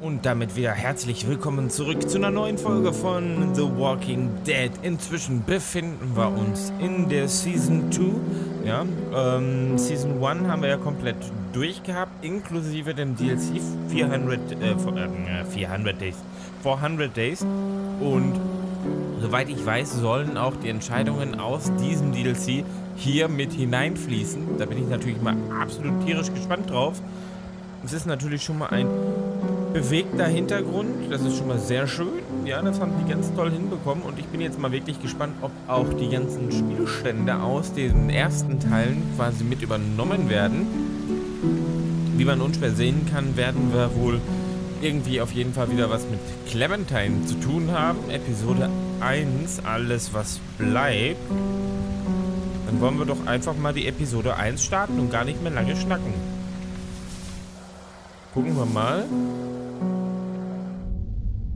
Und damit wieder herzlich willkommen zurück zu einer neuen Folge von The Walking Dead. Inzwischen befinden wir uns in der Season 2. Ja, Season 1 haben wir ja komplett durchgehabt, inklusive dem DLC 400 Days. Und soweit ich weiß, sollen auch die Entscheidungen aus diesem DLC hier mit hineinfließen. Da bin ich natürlich mal absolut tierisch gespannt drauf. Es ist natürlich schon mal ein bewegter Hintergrund, das ist schon mal sehr schön, ja, das haben die ganz toll hinbekommen und ich bin jetzt mal wirklich gespannt, ob auch die ganzen Spielstände aus den ersten Teilen quasi mit übernommen werden. Wie man unschwer sehen kann, werden wir wohl irgendwie auf jeden Fall wieder was mit Clementine zu tun haben. Episode 1, alles was bleibt. Dann wollen wir doch einfach mal die Episode 1 starten und gar nicht mehr lange schnacken. Gucken wir mal.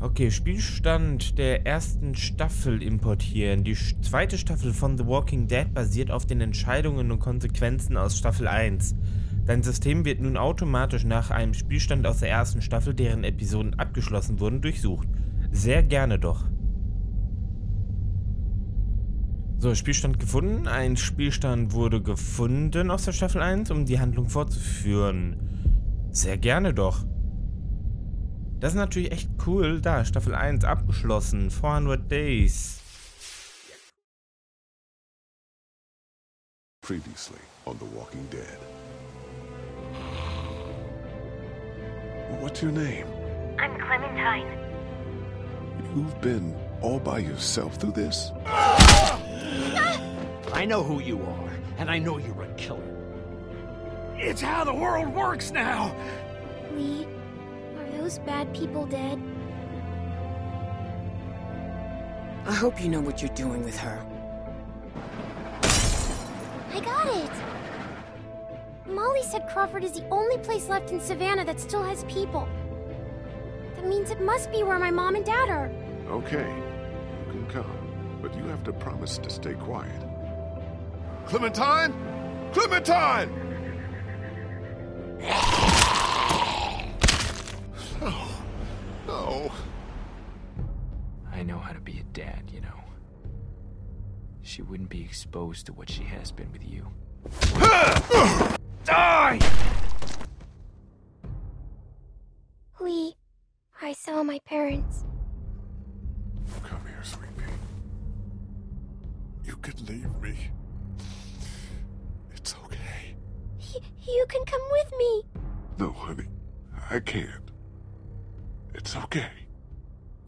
Okay, Spielstand der ersten Staffel importieren. Die zweite Staffel von The Walking Dead basiert auf den Entscheidungen und Konsequenzen aus Staffel 1. Dein System wird nun automatisch nach einem Spielstand aus der ersten Staffel, deren Episoden abgeschlossen wurden, durchsucht. Sehr gerne doch. So, Spielstand gefunden. Ein Spielstand wurde gefunden aus der Staffel 1, um die Handlung fortzuführen. Sehr gerne doch. Das ist natürlich echt cool. Da, Staffel 1 abgeschlossen. 400 Days. Previously on The Walking Dead. What's your name? I'm Clementine. You've been all by yourself through this? I know who you are, and I know you're a killer. It's how the world works now. Lee. Those bad people dead? I hope you know what you're doing with her. I got it! Molly said Crawford is the only place left in Savannah that still has people. That means it must be where my mom and dad are. Okay, you can come, but you have to promise to stay quiet. Clementine? Clementine! I know how to be a dad, you know. She wouldn't be exposed to what she has been with you. Die! Lee, I saw my parents. Come here, sweetie. You can leave me. It's okay. You can come with me. No, honey. I can't. It's okay.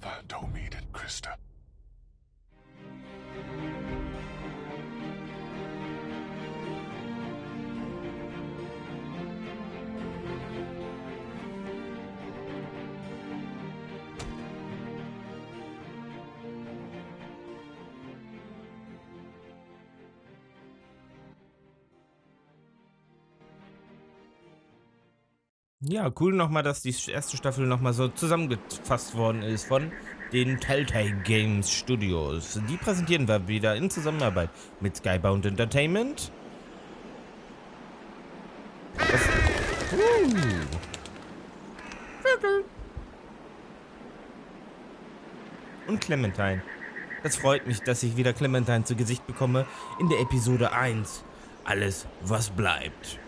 Find Omid and Christa. Ja, cool nochmal, dass die erste Staffel nochmal so zusammengefasst worden ist von den Telltale Games Studios. Die präsentieren wir wieder in Zusammenarbeit mit Skybound Entertainment. Und Clementine. Das freut mich, dass ich wieder Clementine zu Gesicht bekomme in der Episode 1. Alles, was bleibt.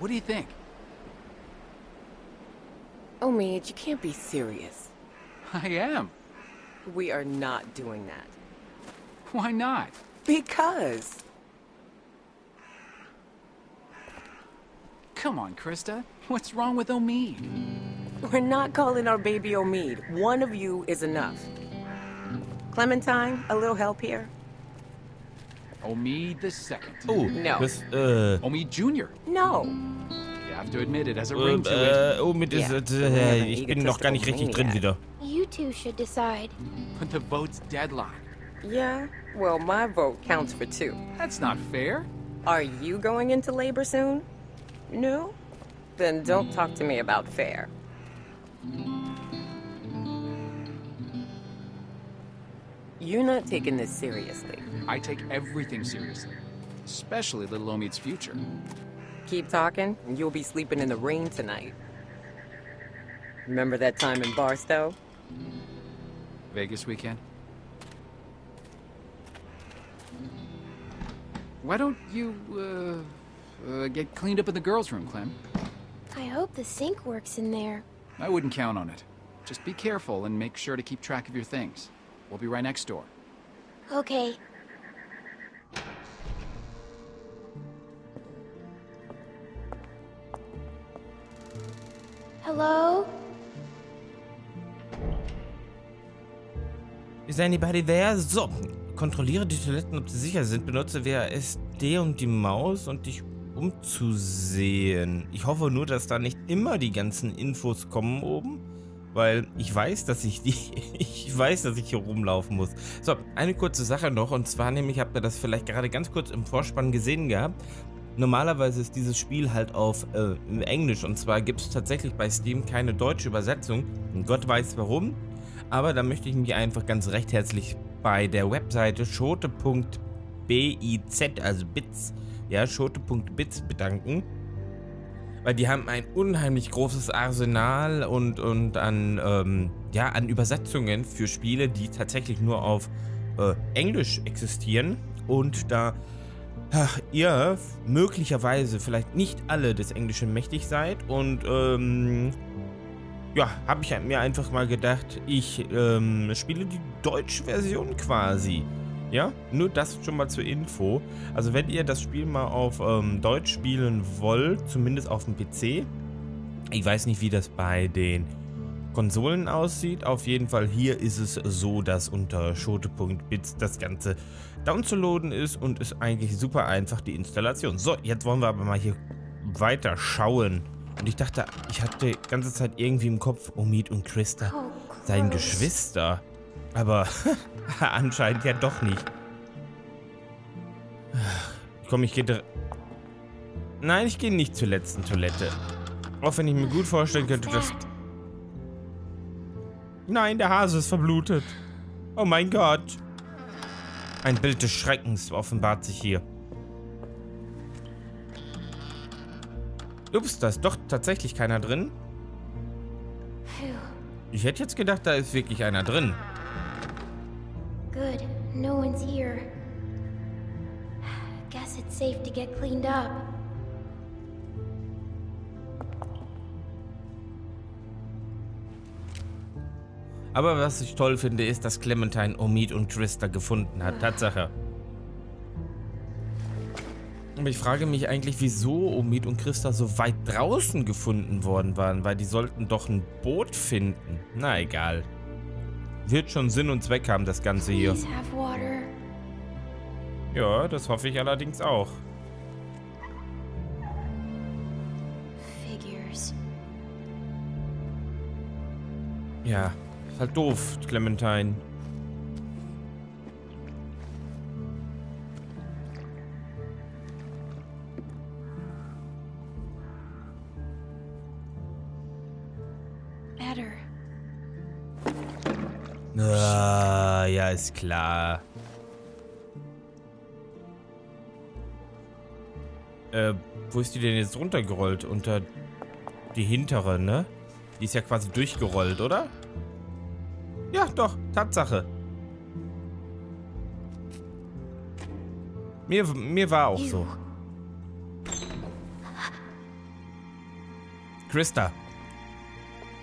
What do you think? Omid, you can't be serious. I am. We are not doing that. Why not? Because. Come on, Christa. What's wrong with Omid? We're not calling our baby Omid. One of you is enough. Clementine, a little help here? Omid the second. Oh, no. Omid Jr. No. You have to admit it as a ring to it. Omid is ich bin noch gar nicht richtig drin wieder. You two should decide. But the vote's deadline. Yeah. Well, my vote counts for two. That's not fair. Are you going into labor soon? No? Then don't talk to me about fair. You're not taking this seriously. I take everything seriously, especially little Omid's future. Keep talking, and you'll be sleeping in the rain tonight. Remember that time in Barstow? Vegas weekend? Why don't you, get cleaned up in the girls' room, Clem? I hope the sink works in there. I wouldn't count on it. Just be careful and make sure to keep track of your things. We'll be right next door. Okay. Hello? Is anybody there? So, kontrolliere die Toiletten, ob sie sicher sind. Benutze WASD, um die Maus und dich umzusehen. Ich hoffe nur, dass da nicht immer die ganzen Infos kommen oben, weil ich weiß, dass ich hier rumlaufen muss. So, eine kurze Sache noch, und zwar nämlich, habt ihr das vielleicht gerade ganz kurz im Vorspann gesehen gehabt. Normalerweise ist dieses Spiel halt auf Englisch, und zwar gibt es tatsächlich bei Steam keine deutsche Übersetzung. Und Gott weiß warum, aber da möchte ich mich einfach ganz recht herzlich bei der Webseite Schote.bits, also Bits, ja, Schote.bits bedanken, weil die haben ein unheimlich großes Arsenal und an, ja, an Übersetzungen für Spiele, die tatsächlich nur auf Englisch existieren, und da ihr möglicherweise vielleicht nicht alle des Englischen mächtig seid, und ja, habe ich mir einfach mal gedacht, ich spiele die deutsche Version quasi, ja, nur das schon mal zur Info. Also wenn ihr das Spiel mal auf Deutsch spielen wollt, zumindest auf dem PC, ich weiß nicht, wie das bei den Konsolen aussieht, auf jeden Fall hier ist es so, dass unter Schote.bits das Ganze downzuladen ist und ist eigentlich super einfach die Installation. So, jetzt wollen wir aber mal hier weiter schauen. Und ich dachte, ich hatte die ganze Zeit irgendwie im Kopf, Omid und Christa seien Geschwister. Aber anscheinend ja doch nicht. Komm, ich gehe... Nein, ich gehe nicht zur letzten Toilette. Auch wenn ich mir gut vorstellen könnte, dass... Nein, der Hase ist verblutet. Oh mein Gott. Ein Bild des Schreckens offenbart sich hier. Ups, da ist doch tatsächlich keiner drin. Ich hätte jetzt gedacht, da ist wirklich einer drin. Good, no one's here. Guess it's safe to get cleaned up. Aber was ich toll finde, ist, dass Clementine Omid und Christa gefunden hat. Tatsache. Aber ich frage mich eigentlich, wieso Omid und Christa so weit draußen gefunden worden waren, weil die sollten doch ein Boot finden. Na egal. Wird schon Sinn und Zweck haben, das Ganze hier. Ja, das hoffe ich allerdings auch. Ja. Halt doof, Clementine. Better. Ah, ja, ist klar. Wo ist die denn jetzt runtergerollt? Unter die hintere, ne? Die ist ja quasi durchgerollt, oder? Ja, doch, Tatsache. Mir war auch so. Christa.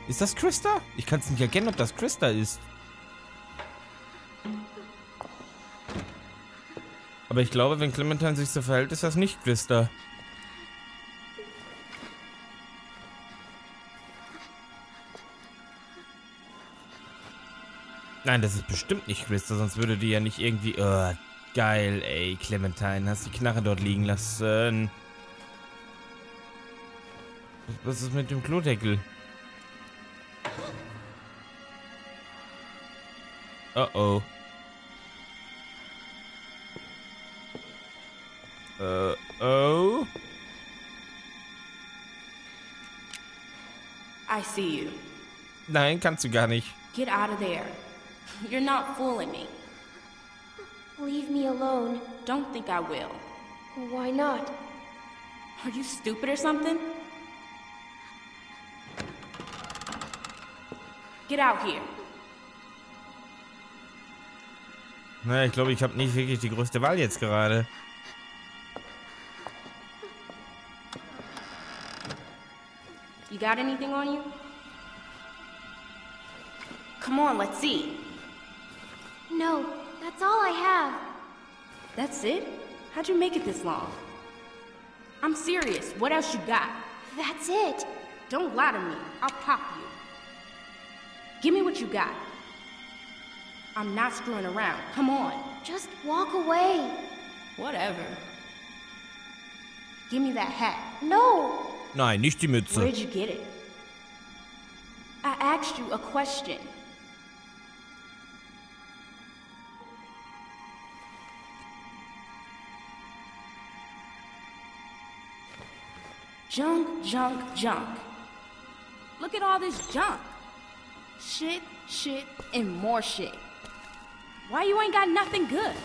Ist das Christa? Ich kann es nicht erkennen, ob das Christa ist. Aber ich glaube, wenn Clementine sich so verhält, ist das nicht Christa. Nein, das ist bestimmt nicht Christa, sonst würde die ja nicht irgendwie... Oh, geil, ey, Clementine, hast die Knarre dort liegen lassen. Was ist mit dem Klodeckel? Oh oh. Oh. I see you. Nein, kannst du gar nicht. Get out of there. You're not fooling me. Leave me alone. Don't think I will. Why not? Are you stupid or something? Get out here. Naja, ich glaube, ich habe nicht wirklich die größte Wahl jetzt gerade. You got anything on you? Come on, let's see. No, that's all I have. That's it? How'd you make it this long? I'm serious. What else you got? That's it. Don't lie to me. I'll pop you. Give me what you got. I'm not screwing around. Come on. Just walk away. Whatever. Give me that hat. No. Nein, nicht die Mütze. Where'd you get it? I asked you a question. Junk, junk, junk. Look at all this junk. Shit, shit, and more shit. Why you ain't got nothing good?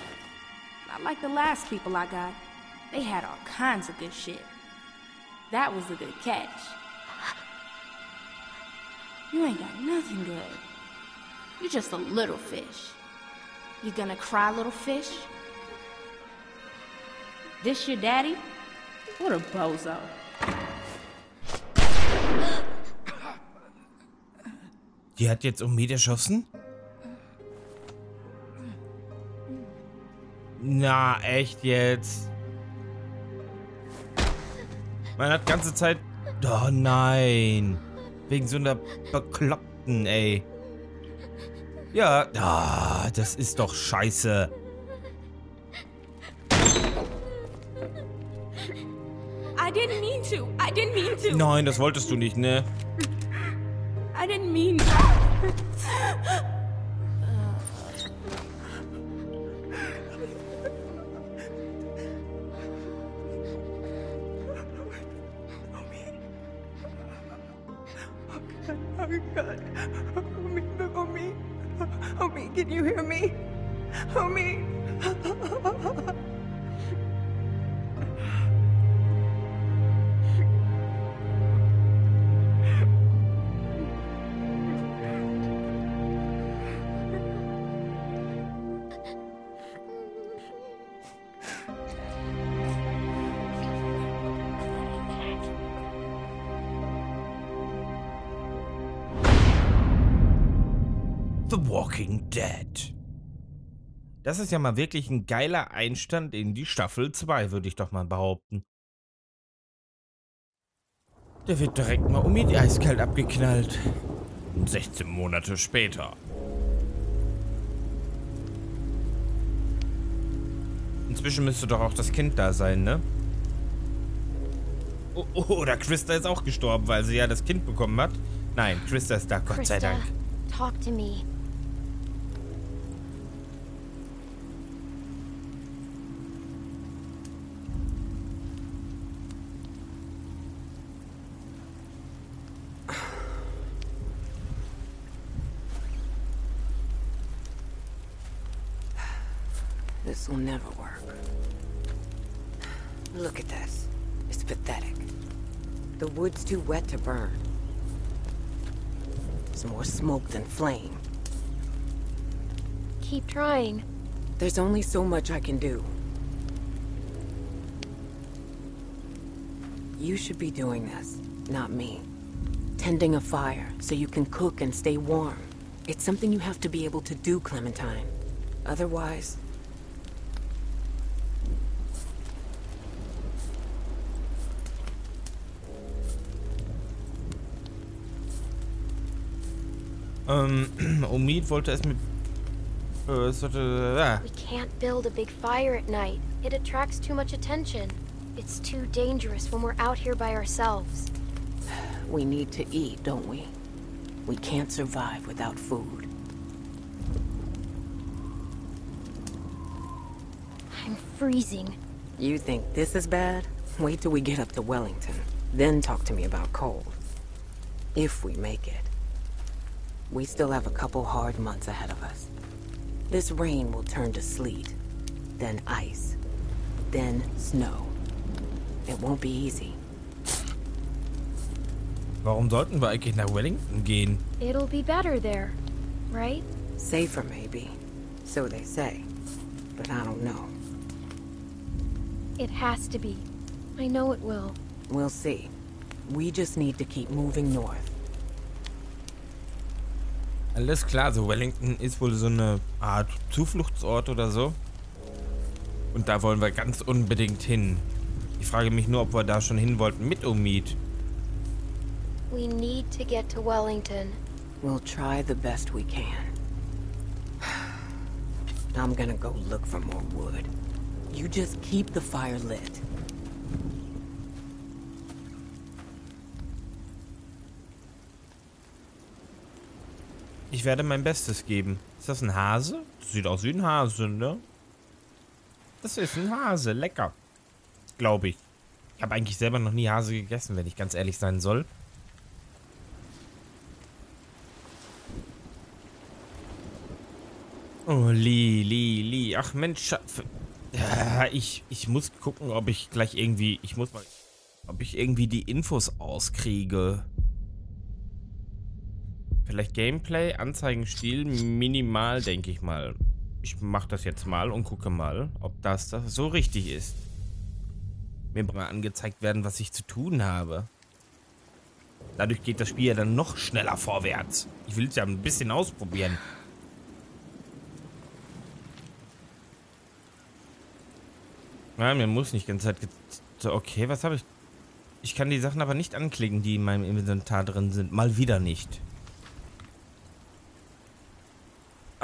Not like the last people I got. They had all kinds of good shit. That was a good catch. You ain't got nothing good. You're just a little fish. You gonna cry, little fish? This your daddy? What a bozo. Die hat jetzt Omid erschossen? Na, echt jetzt? Man hat ganze Zeit... Oh nein. Wegen so einer Bekloppten, ey. Ja, oh, das ist doch scheiße. I didn't mean to. I didn't mean to. Nein, das wolltest du nicht, ne? I didn't mean that. Omid, can you hear me? Omid. The Walking Dead. Das ist ja mal wirklich ein geiler Einstand in die Staffel 2, würde ich doch mal behaupten. Der wird direkt mal Omid eiskalt abgeknallt. 16 Monate später. Inzwischen müsste doch auch das Kind da sein, ne? Oh, oder Christa ist auch gestorben, weil sie ja das Kind bekommen hat. Nein, Christa ist da, Gott sei Dank. Talk to me. This will never work. Look at this. It's pathetic. The wood's too wet to burn. More smoke than flame. Keep trying. There's only so much I can do. You should be doing this, not me. Tending a fire so you can cook and stay warm. It's something you have to be able to do, Clementine. Otherwise... Omid wollte es mit We can't build a big fire at night. It attracts too much attention. It's too dangerous when we're out here by ourselves. We need to eat, don't we? We can't survive without food. I'm freezing. You think this is bad? Wait till we get up to Wellington. Then talk to me about cold. If we make it. We still have a couple hard months ahead of us. This rain will turn to sleet, then ice, then snow. It won't be easy. Warum sollten wir eigentlich nach Wellington gehen? It'll be better there, right? Safer maybe, so they say. But I don't know. It has to be. I know it will. We'll see. We just need to keep moving north. Alles klar, so Wellington ist wohl so eine Art Zufluchtsort oder so. Und da wollen wir ganz unbedingt hin. Ich frage mich nur, ob wir da schon hin wollten mit Omid. We need to get to Wellington. We'll try the best we can. I'm gonna go look for more wood. You just keep the fire lit. Ich werde mein Bestes geben. Ist das ein Hase? Das sieht aus wie ein Hase, ne? Das ist ein Hase, lecker. Glaube ich. Ich habe eigentlich selber noch nie Hase gegessen, wenn ich ganz ehrlich sein soll. Oh, Lee. Ach Mensch, ich muss gucken, ob ich gleich irgendwie... Ich muss mal... Ob ich irgendwie die Infos auskriege. Vielleicht Gameplay, Anzeigenstil, minimal, denke ich mal. Ich mache das jetzt mal und gucke mal, ob das so richtig ist. Mir muss mal angezeigt werden, was ich zu tun habe. Dadurch geht das Spiel ja dann noch schneller vorwärts. Ich will es ja ein bisschen ausprobieren. Nein, mir muss nicht ganz... Okay, was habe ich... Ich kann die Sachen aber nicht anklicken, die in meinem Inventar drin sind. Mal wieder nicht.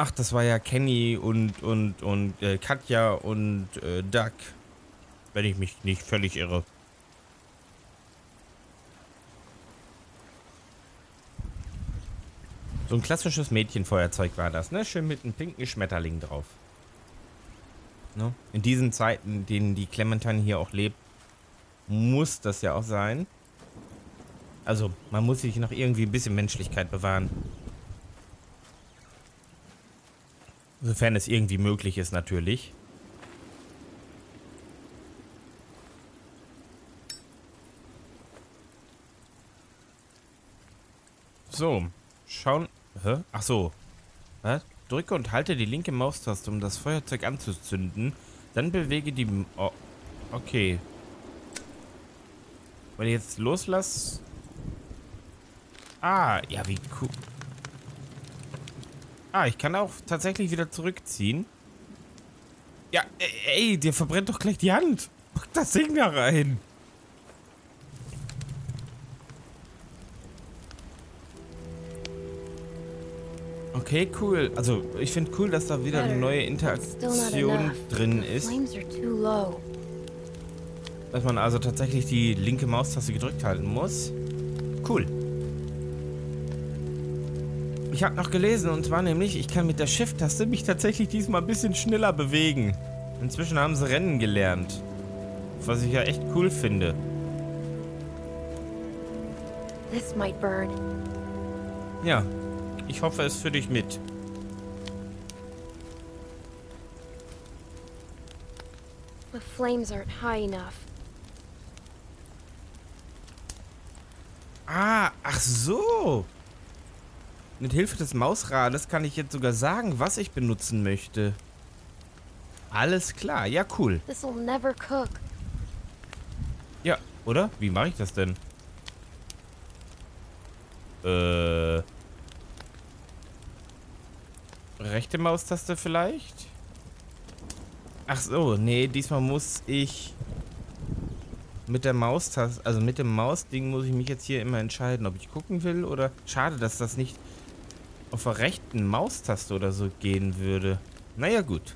Ach, das war ja Kenny und Katja und Duck, wenn ich mich nicht völlig irre. So ein klassisches Mädchenfeuerzeug war das, ne? Schön mit einem pinken Schmetterling drauf. Ne? In diesen Zeiten, in denen die Clementine hier auch lebt, muss das ja auch sein. Also, man muss sich noch irgendwie ein bisschen Menschlichkeit bewahren. Sofern es irgendwie möglich ist, natürlich. So, schauen... Hä? Ach so. Was? Drücke und halte die linke Maustaste, um das Feuerzeug anzuzünden. Dann bewege die... Oh, okay. Wenn ich jetzt loslasse... Ah, ja, wie cool... Ah, ich kann auch tatsächlich wieder zurückziehen. Ja, ey, der verbrennt doch gleich die Hand. Pack das Ding da rein. Okay, cool. Also, ich finde cool, dass da wieder eine neue Interaktion drin ist. Dass man also tatsächlich die linke Maustaste gedrückt halten muss. Cool. Ich habe noch gelesen, und zwar nämlich, ich kann mit der Shift-Taste mich tatsächlich diesmal ein bisschen schneller bewegen. Inzwischen haben sie Rennen gelernt. Was ich ja echt cool finde. Ja, ich hoffe es für dich mit. The flames aren't high enough. Ah, ach so. Mit Hilfe des Mausrades kann ich jetzt sogar sagen, was ich benutzen möchte. Alles klar, ja cool. Ja, oder? Wie mache ich das denn? Rechte Maustaste vielleicht? Ach so, nee, diesmal muss ich mit der Maustaste, also mit dem Mausding muss ich mich jetzt hier immer entscheiden, ob ich gucken will oder... Schade, dass das nicht... auf der rechten Maustaste oder so gehen würde. Naja, gut.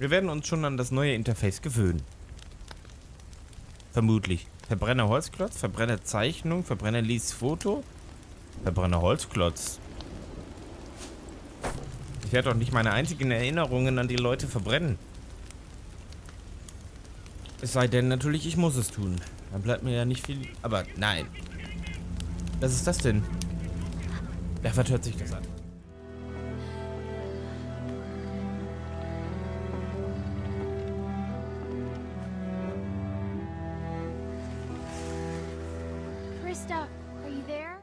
Wir werden uns schon an das neue Interface gewöhnen. Vermutlich. Verbrenne Holzklotz, verbrenne Zeichnung, verbrenne Lees Foto, verbrenne Holzklotz. Ich werde doch nicht meine einzigen Erinnerungen an die Leute verbrennen. Es sei denn, natürlich, ich muss es tun. Dann bleibt mir ja nicht viel... Aber nein. Was ist das denn? Ja, was hört sich das an? Christa, are you there?